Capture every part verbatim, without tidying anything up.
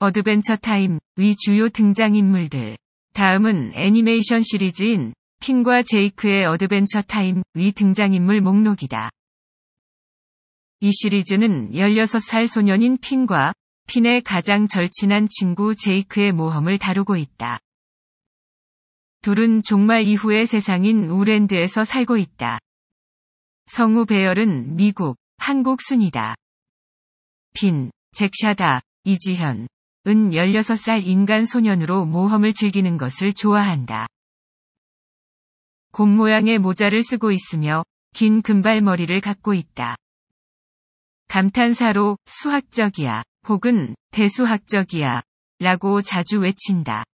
어드벤처 타임 위 주요 등장인물들. 다음은 애니메이션 시리즈인 핀과 제이크의 어드벤처 타임 위 등장인물 목록이다. 이 시리즈는 열여섯 살 소년인 핀과 핀의 가장 절친한 친구 제이크의 모험을 다루고 있다. 둘은 종말 이후의 세상인 우랜드에서 살고 있다. 성우 배열은 미국, 한국 순이다. 핀, 잭 샤다, 이지현, 은 열여섯 살 인간 소년으로 모험을 즐기는 것을 좋아한다. 곰 모양의 모자를 쓰고 있으며 긴 금발머리를 갖고 있다. 감탄사로 수학적이야 혹은 대수학적이야 라고 자주 외친다.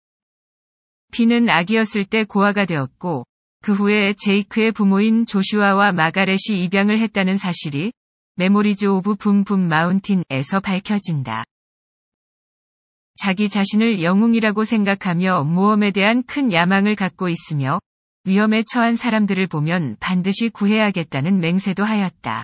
핀은 아기였을 때 고아가 되었고 그 후에 제이크의 부모인 조슈아와 마가렛이 입양을 했다는 사실이 메모리즈 오브 붐붐 마운틴에서 밝혀진다. 자기 자신을 영웅이라고 생각하며 모험에 대한 큰 야망을 갖고 있으며 위험에 처한 사람들을 보면 반드시 구해야겠다는 맹세도 하였다.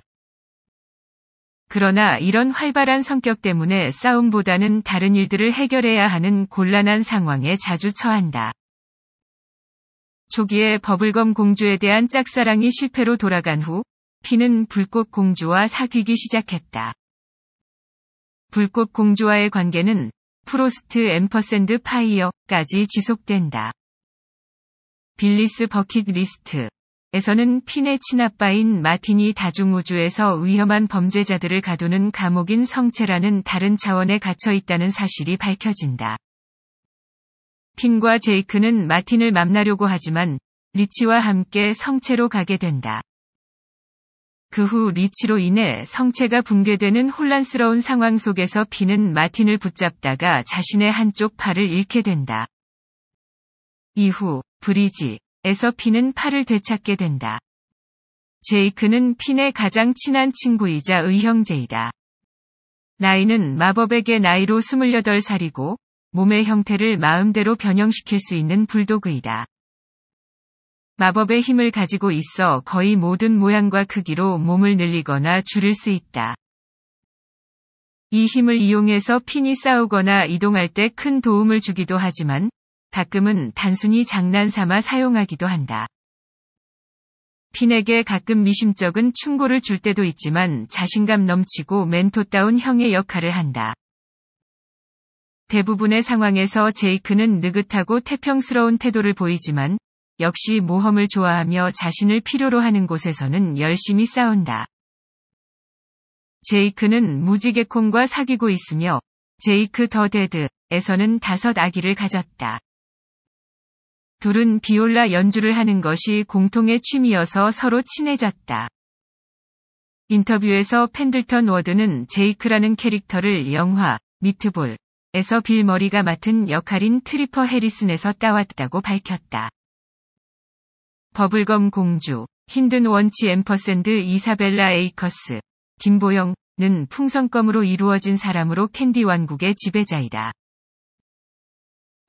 그러나 이런 활발한 성격 때문에 싸움보다는 다른 일들을 해결해야 하는 곤란한 상황에 자주 처한다. 초기에 버블검 공주에 대한 짝사랑이 실패로 돌아간 후 핀은 불꽃 공주와 사귀기 시작했다. 불꽃 공주와의 관계는 프로스트 앰퍼샌드 파이어까지 지속된다. 빌리스 버킷리스트에서는 핀의 친아빠인 마틴이 다중우주에서 위험한 범죄자들을 가두는 감옥인 성체라는 다른 차원에 갇혀 있다는 사실이 밝혀진다. 핀과 제이크는 마틴을 만나려고 하지만 리치와 함께 성체로 가게 된다. 그 후 리치로 인해 성체가 붕괴되는 혼란스러운 상황 속에서 핀은 마틴을 붙잡다가 자신의 한쪽 팔을 잃게 된다. 이후 브리지에서 핀은 팔을 되찾게 된다. 제이크는 핀의 가장 친한 친구이자 의형제이다. 나이는 마법에게 나이로 스물여덟 살이고 몸의 형태를 마음대로 변형시킬 수 있는 불도그이다. 마법의 힘을 가지고 있어 거의 모든 모양과 크기로 몸을 늘리거나 줄일 수 있다. 이 힘을 이용해서 핀이 싸우거나 이동할 때 큰 도움을 주기도 하지만 가끔은 단순히 장난삼아 사용하기도 한다. 핀에게 가끔 미심쩍은 충고를 줄 때도 있지만 자신감 넘치고 멘토다운 형의 역할을 한다. 대부분의 상황에서 제이크는 느긋하고 태평스러운 태도를 보이지만 역시 모험을 좋아하며 자신을 필요로 하는 곳에서는 열심히 싸운다. 제이크는 무지개콩과 사귀고 있으며 제이크 더 데드에서는 다섯 아기를 가졌다. 둘은 비올라 연주를 하는 것이 공통의 취미여서 서로 친해졌다. 인터뷰에서 펜들턴 워드는 제이크라는 캐릭터를 영화 미트볼에서 빌 머리가 맡은 역할인 트리퍼 해리슨에서 따왔다고 밝혔다. 버블검 공주, 힌든 원치 앰퍼샌드 이사벨라 에이커스, 김보영는 풍선껌으로 이루어진 사람으로 캔디 왕국의 지배자이다.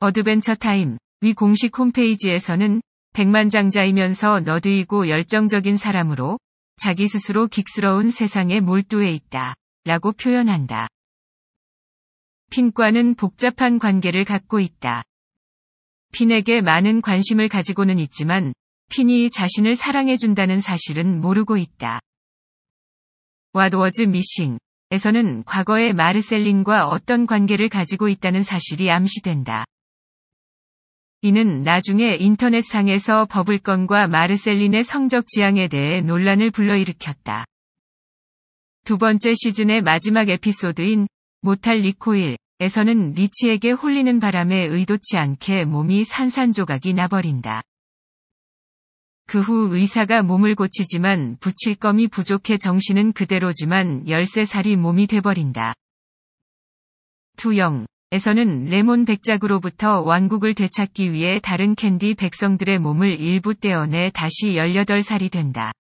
어드벤처 타임 위 공식 홈페이지에서는 백만장자이면서 너드이고 열정적인 사람으로 자기 스스로 긱스러운 세상에 몰두해 있다 라고 표현한다. 핀과는 복잡한 관계를 갖고 있다. 핀에게 많은 관심을 가지고는 있지만 핀이 자신을 사랑해준다는 사실은 모르고 있다. What Was Missing 에서는 과거의 마르셀린과 어떤 관계를 가지고 있다는 사실이 암시된다. 이는 나중에 인터넷상에서 버블건과 마르셀린의 성적 지향에 대해 논란을 불러일으켰다. 두 번째 시즌의 마지막 에피소드인 모탈 리코일 에서는 리치에게 홀리는 바람에 의도치 않게 몸이 산산조각이 나버린다. 그 후 의사가 몸을 고치지만 붙일 껌이 부족해 정신은 그대로지만 열세 살이 몸이 돼버린다. 투영에서는 레몬 백작으로부터 왕국을 되찾기 위해 다른 캔디 백성들의 몸을 일부 떼어내 다시 열여덟 살이 된다.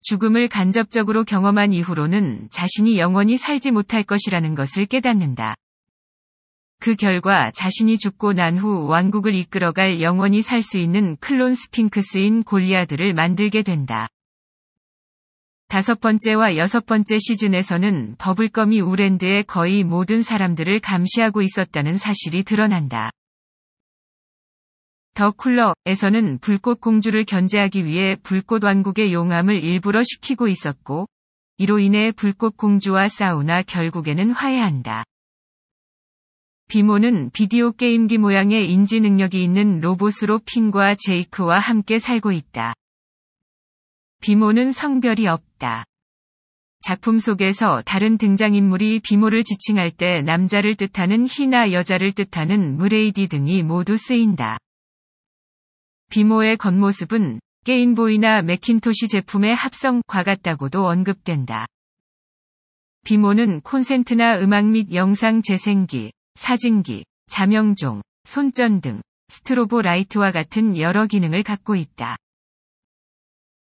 죽음을 간접적으로 경험한 이후로는 자신이 영원히 살지 못할 것이라는 것을 깨닫는다. 그 결과 자신이 죽고 난 후 왕국을 이끌어갈 영원히 살 수 있는 클론 스핑크스인 골리아드를 만들게 된다. 다섯 번째와 여섯 번째 시즌에서는 버블검이 우랜드의 거의 모든 사람들을 감시하고 있었다는 사실이 드러난다. 더 쿨러에서는 불꽃 공주를 견제하기 위해 불꽃 왕국의 용암을 일부러 식히고 있었고, 이로 인해 불꽃 공주와 싸우나 결국에는 화해한다. 비모는 비디오 게임기 모양의 인지 능력이 있는 로봇으로 핀과 제이크와 함께 살고 있다. 비모는 성별이 없다. 작품 속에서 다른 등장인물이 비모를 지칭할 때 남자를 뜻하는 희나 여자를 뜻하는 무레이디 등이 모두 쓰인다. 비모의 겉모습은 게임보이나 매킨토시 제품의 합성과 같다고도 언급된다. 비모는 콘센트나 음악 및 영상 재생기, 사진기, 자명종, 손전 등 스트로보 라이트와 같은 여러 기능을 갖고 있다.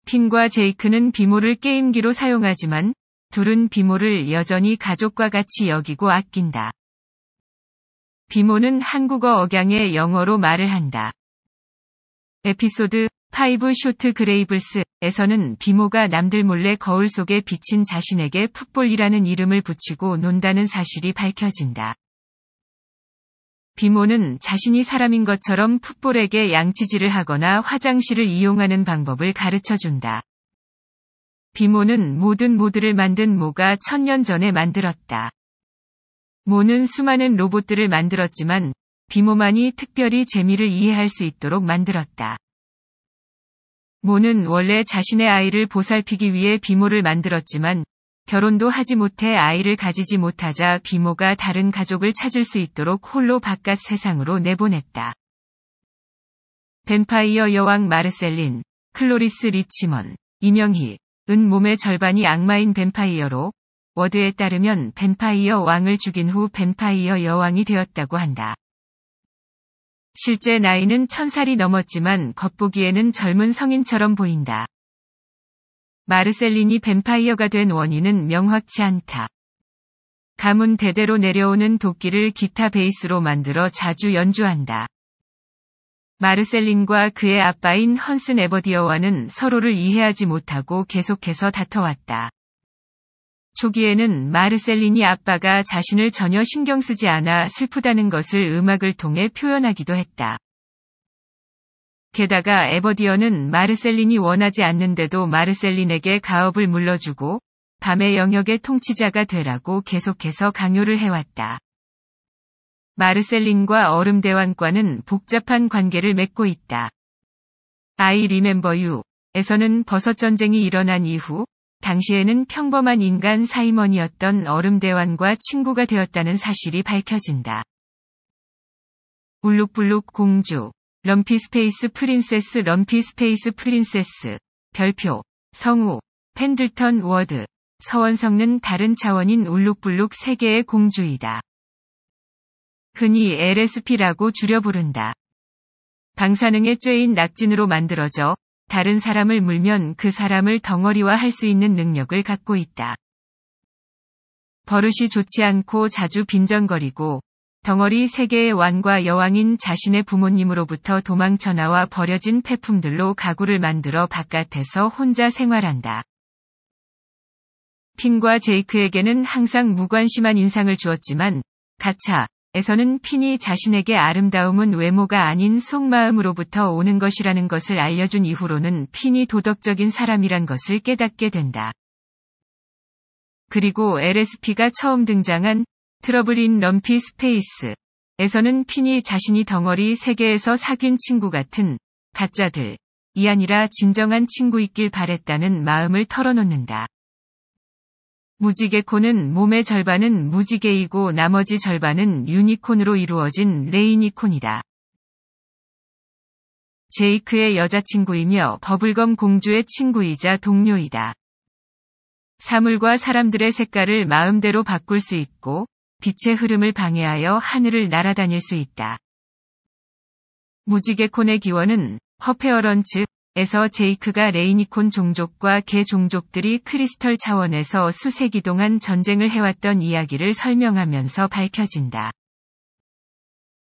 핀과 제이크는 비모를 게임기로 사용하지만 둘은 비모를 여전히 가족과 같이 여기고 아낀다. 비모는 한국어 억양의 영어로 말을 한다. 에피소드 오 쇼트 그레이블스에서는 비모가 남들 몰래 거울 속에 비친 자신에게 풋볼이라는 이름을 붙이고 논다는 사실이 밝혀진다. 비모는 자신이 사람인 것처럼 풋볼에게 양치질을 하거나 화장실을 이용하는 방법을 가르쳐준다. 비모는 모든 모드를 만든 모가 천년 전에 만들었다. 모는 수많은 로봇들을 만들었지만 비모만이 특별히 재미를 이해할 수 있도록 만들었다. 모는 원래 자신의 아이를 보살피기 위해 비모를 만들었지만 결혼도 하지 못해 아이를 가지지 못하자 비모가 다른 가족을 찾을 수 있도록 홀로 바깥 세상으로 내보냈다. 뱀파이어 여왕 마르셀린, 클로리스 리치먼, 이명희, 은 몸의 절반이 악마인 뱀파이어로 워드에 따르면 뱀파이어 왕을 죽인 후 뱀파이어 여왕이 되었다고 한다. 실제 나이는 천 살이 넘었지만 겉보기에는 젊은 성인처럼 보인다. 마르셀린이 뱀파이어가 된 원인은 명확치 않다. 가문 대대로 내려오는 도끼를 기타 베이스로 만들어 자주 연주한다. 마르셀린과 그의 아빠인 헌슨 에버디어와는 서로를 이해하지 못하고 계속해서 다퉈왔다. 초기에는 마르셀린이 아빠가 자신을 전혀 신경 쓰지 않아 슬프다는 것을 음악을 통해 표현하기도 했다. 게다가 에버디어는 마르셀린이 원하지 않는데도 마르셀린에게 가업을 물러주고 밤의 영역의 통치자가 되라고 계속해서 강요를 해왔다. 마르셀린과 얼음대왕과는 복잡한 관계를 맺고 있다. I Remember You 에서는 버섯전쟁이 일어난 이후 당시에는 평범한 인간 사이먼이었던 얼음대왕과 친구가 되었다는 사실이 밝혀진다. 울룩불룩 공주, 럼피 스페이스 프린세스 럼피 스페이스 프린세스, 별표, 성우, 펜들턴 워드, 서원성는 다른 차원인 울룩불룩 세계의 공주이다. 흔히 엘에스피라고 줄여 부른다. 방사능의 쬐인 낙진으로 만들어져 다른 사람을 물면 그 사람을 덩어리화할 수 있는 능력을 갖고 있다. 버릇이 좋지 않고 자주 빈정거리고 덩어리 세계의 왕과 여왕인 자신의 부모님으로부터 도망쳐 나와 버려진 폐품들로 가구를 만들어 바깥에서 혼자 생활한다. 핀과 제이크에게는 항상 무관심한 인상을 주었지만 가차에서는 핀이 자신에게 아름다움은 외모가 아닌 속마음으로부터 오는 것이라는 것을 알려준 이후로는 핀이 도덕적인 사람이란 것을 깨닫게 된다. 그리고 엘에스피가 처음 등장한 트러블 인 럼피 스페이스 에서는 핀이 자신이 덩어리 세계에서 사귄 친구 같은 가짜들 이 아니라 진정한 친구 있길 바랬다는 마음을 털어놓는다. 무지개콘은 몸의 절반은 무지개이고 나머지 절반은 유니콘으로 이루어진 레이니콘이다. 제이크의 여자친구이며 버블검 공주의 친구이자 동료이다. 사물과 사람들의 색깔을 마음대로 바꿀 수 있고 빛의 흐름을 방해하여 하늘을 날아다닐 수 있다. 무지개콘의 기원은 허페어런츠에서 제이크가 레이니콘 종족과 개 종족들이 크리스털 차원에서 수세기 동안 전쟁을 해왔던 이야기를 설명하면서 밝혀진다.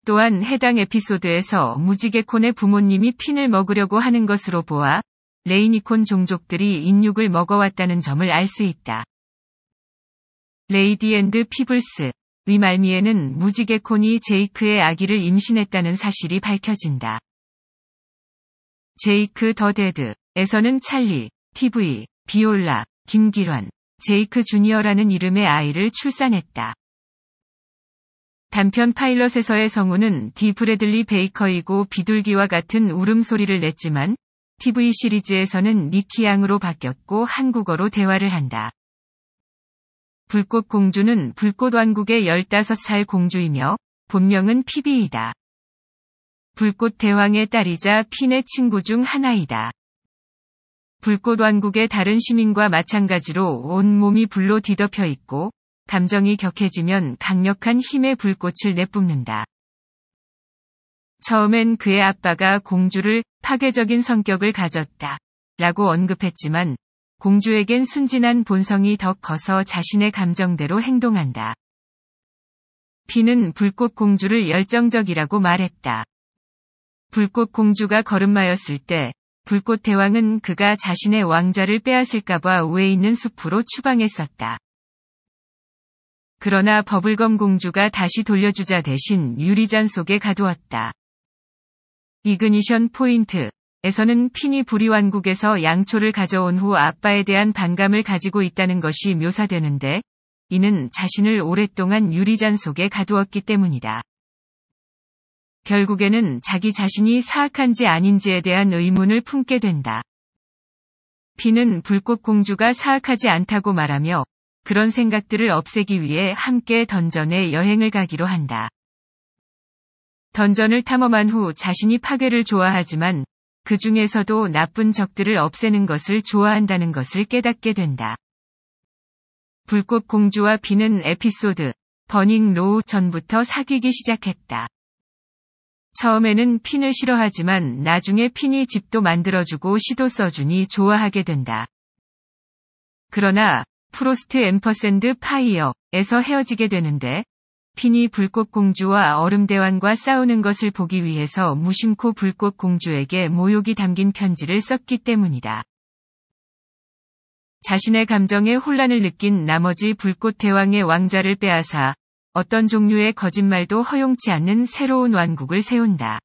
또한 해당 에피소드에서 무지개콘의 부모님이 핀을 먹으려고 하는 것으로 보아 레이니콘 종족들이 인육을 먹어왔다는 점을 알 수 있다. 레이디 앤드 피블스, 이 말미에는 무지개콘이 제이크의 아기를 임신했다는 사실이 밝혀진다. 제이크 더 데드에서는 찰리, 티비, 비올라, 김기환, 제이크 주니어라는 이름의 아이를 출산했다. 단편 파일럿에서의 성우는 디 브래들리 베이커이고 비둘기와 같은 울음소리를 냈지만 티비 시리즈에서는 니키 양으로 바뀌었고 한국어로 대화를 한다. 불꽃 공주는 불꽃 왕국의 열다섯 살 공주이며 본명은 피비이다. 불꽃 대왕의 딸이자 핀의 친구 중 하나이다. 불꽃 왕국의 다른 시민과 마찬가지로 온몸이 불로 뒤덮여 있고 감정이 격해지면 강력한 힘의 불꽃을 내뿜는다. 처음엔 그의 아빠가 공주를 파괴적인 성격을 가졌다 라고 언급했지만 공주에겐 순진한 본성이 더 커서 자신의 감정대로 행동한다. 핀은 불꽃 공주를 열정적이라고 말했다. 불꽃 공주가 걸음마였을 때 불꽃 대왕은 그가 자신의 왕좌를 빼앗을까봐 우에 있는 숲으로 추방했었다. 그러나 버블검 공주가 다시 돌려주자 대신 유리잔 속에 가두었다. 이그니션 포인트에서는 핀이 부리왕국에서 양초를 가져온 후 아빠에 대한 반감을 가지고 있다는 것이 묘사되는데 이는 자신을 오랫동안 유리잔 속에 가두었기 때문이다. 결국에는 자기 자신이 사악한지 아닌지에 대한 의문을 품게 된다. 핀은 불꽃 공주가 사악하지 않다고 말하며 그런 생각들을 없애기 위해 함께 던전에 여행을 가기로 한다. 던전을 탐험한 후 자신이 파괴를 좋아하지만 그 중에서도 나쁜 적들을 없애는 것을 좋아한다는 것을 깨닫게 된다. 불꽃 공주와 핀은 에피소드 버닝 로우 전부터 사귀기 시작했다. 처음에는 핀을 싫어하지만 나중에 핀이 집도 만들어주고 시도 써주니 좋아하게 된다. 그러나 프로스트 앰퍼샌드 파이어에서 헤어지게 되는데 핀이 불꽃공주와 얼음대왕과 싸우는 것을 보기 위해서 무심코 불꽃공주에게 모욕이 담긴 편지를 썼기 때문이다. 자신의 감정에 혼란을 느낀 나머지 불꽃대왕의 왕좌를 빼앗아 어떤 종류의 거짓말도 허용치 않는 새로운 왕국을 세운다.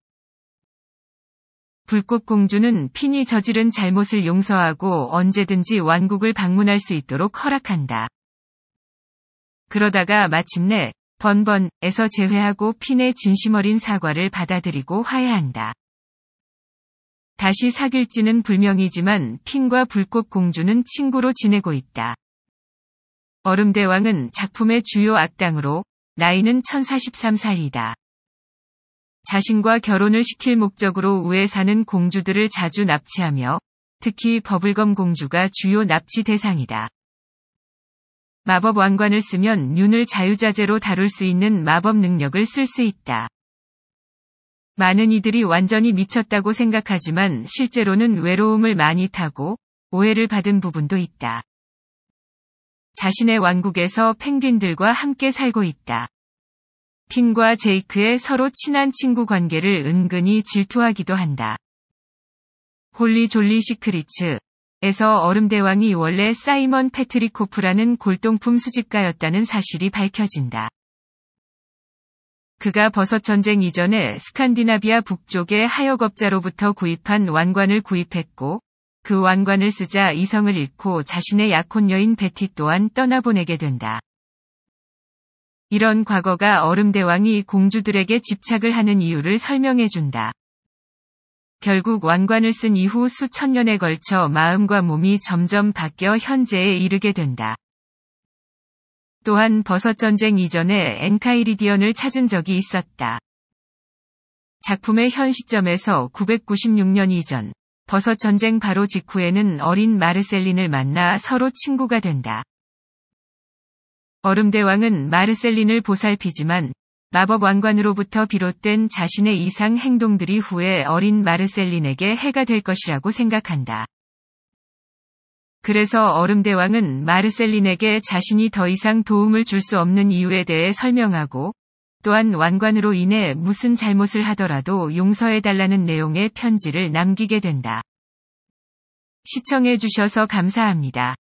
불꽃공주는 핀이 저지른 잘못을 용서하고 언제든지 왕국을 방문할 수 있도록 허락한다. 그러다가 마침내 번번에서 재회하고 핀의 진심 어린 사과를 받아들이고 화해한다. 다시 사귈지는 불명이지만 핀과 불꽃공주는 친구로 지내고 있다. 얼음대왕은 작품의 주요 악당으로 나이는 천사십삼 살이다. 자신과 결혼을 시킬 목적으로 우에 사는 공주들을 자주 납치하며 특히 버블검 공주가 주요 납치 대상이다. 마법 왕관을 쓰면 윤을 자유자재로 다룰 수 있는 마법 능력을 쓸 수 있다. 많은 이들이 완전히 미쳤다고 생각하지만 실제로는 외로움을 많이 타고 오해를 받은 부분도 있다. 자신의 왕국에서 펭귄들과 함께 살고 있다. 핀과 제이크의 서로 친한 친구 관계를 은근히 질투하기도 한다. 홀리 졸리 시크릿에서 얼음대왕이 원래 사이먼 페트리코프라는 골동품 수집가였다는 사실이 밝혀진다. 그가 버섯 전쟁 이전에 스칸디나비아 북쪽의 하역업자로부터 구입한 왕관을 구입했고 그 왕관을 쓰자 이성을 잃고 자신의 약혼 여인 베티 또한 떠나보내게 된다. 이런 과거가 얼음대왕이 공주들에게 집착을 하는 이유를 설명해준다. 결국 왕관을 쓴 이후 수천 년에 걸쳐 마음과 몸이 점점 바뀌어 현재에 이르게 된다. 또한 버섯전쟁 이전에 엔카이리디언을 찾은 적이 있었다. 작품의 현 시점에서 구백구십육 년 이전, 버섯전쟁 바로 직후에는 어린 마르셀린을 만나 서로 친구가 된다. 얼음대왕은 마르셀린을 보살피지만 마법 왕관으로부터 비롯된 자신의 이상 행동들이 후에 어린 마르셀린에게 해가 될 것이라고 생각한다. 그래서 얼음대왕은 마르셀린에게 자신이 더 이상 도움을 줄 수 없는 이유에 대해 설명하고 또한 왕관으로 인해 무슨 잘못을 하더라도 용서해달라는 내용의 편지를 남기게 된다. 시청해주셔서 감사합니다.